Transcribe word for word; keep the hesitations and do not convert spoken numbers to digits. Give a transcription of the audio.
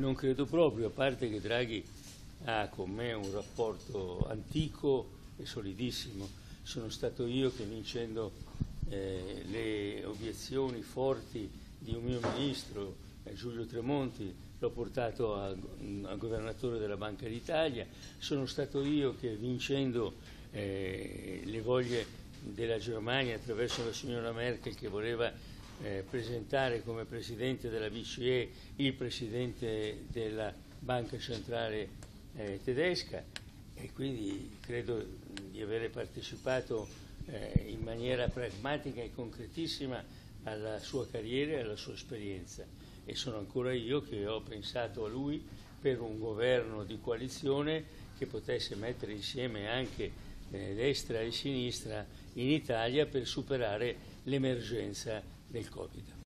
Non credo proprio, a parte che Draghi ha con me un rapporto antico e solidissimo. Sono stato io che, vincendo eh, le obiezioni forti di un mio ministro, eh, Giulio Tremonti, l'ho portato a, a governatore della Banca d'Italia. Sono stato io che, vincendo eh, le voglie della Germania attraverso la signora Merkel, che voleva eh, presentare come presidente della B C E il presidente della Banca Centrale eh, tedesca, e quindi credo di avere partecipato eh, in maniera pragmatica e concretissima alla sua carriera e alla sua esperienza, e sono ancora io che ho pensato a lui per un governo di coalizione che potesse mettere insieme anche eh, destra e sinistra in Italia per superare l'emergenza del Covid.